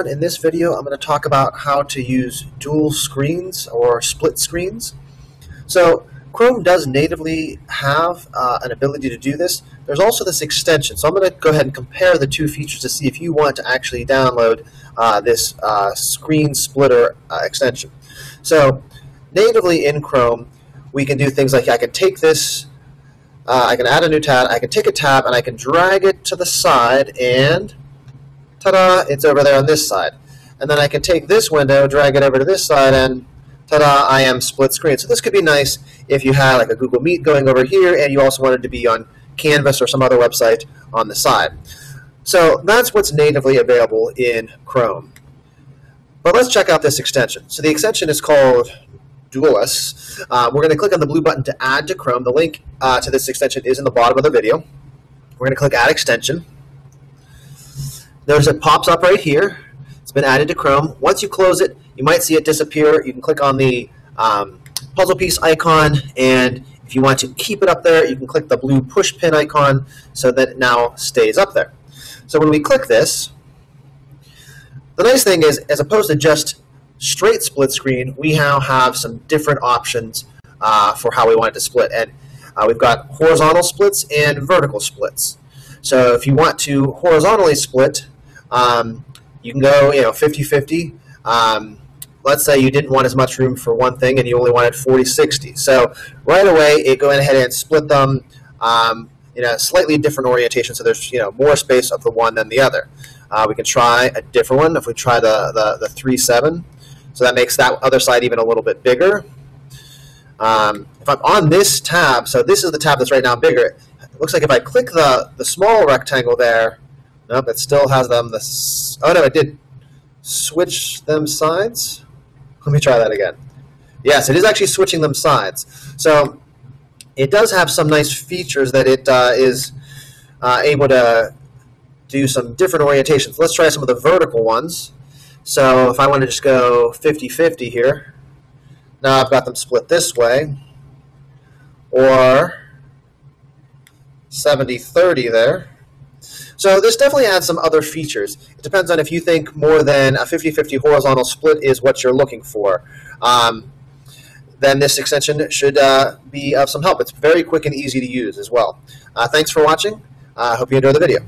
everyone. In this video, I'm going to talk about how to use dual screens or split screens. So Chrome does natively have an ability to do this. There's also this extension. So I'm going to go ahead and compare the two features to see if you want to actually download this screen splitter extension. So natively in Chrome, we can do things like I can take this, I can add a new tab, I can take a tab and I can drag it to the side and ta-da, it's over there on this side. And then I can take this window, drag it over to this side, and ta-da, I am split screen. So this could be nice if you had like a Google Meet going over here and you also wanted to be on Canvas or some other website on the side. So that's what's natively available in Chrome. But let's check out this extension. So the extension is called Dualless. We're going to click on the blue button to add to Chrome. The link to this extension is in the bottom of the video. We're going to click Add Extension. Notice it pops up right here. It's been added to Chrome. Once you close it, you might see it disappear. You can click on the puzzle piece icon, and if you want to keep it up there, you can click the blue push pin icon so that it now stays up there. So when we click this, the nice thing is, as opposed to just straight split screen, we now have some different options for how we want it to split. And we've got horizontal splits and vertical splits. So if you want to horizontally split, you can go 50-50. Let's say you didn't want as much room for one thing and you only wanted 40-60. So right away, it went ahead and split them in a slightly different orientation. So there's more space of the one than the other. We can try a different one. If we try the 3-7, so that makes that other side even a little bit bigger. If I'm on this tab, so this is the tab that's right now bigger. It looks like if I click the small rectangle there, nope, it still has them. Oh no, it did switch them sides. Let me try that again. Yes, it is actually switching them sides. So it does have some nice features that it is able to do some different orientations. Let's try some of the vertical ones. So if I want to just go 50-50 here, now I've got them split this way, or 70-30 there. So this definitely adds some other features. It depends on if you think more than a 50-50 horizontal split is what you're looking for. Then this extension should be of some help. It's very quick and easy to use as well. Thanks for watching. I hope you enjoyed the video.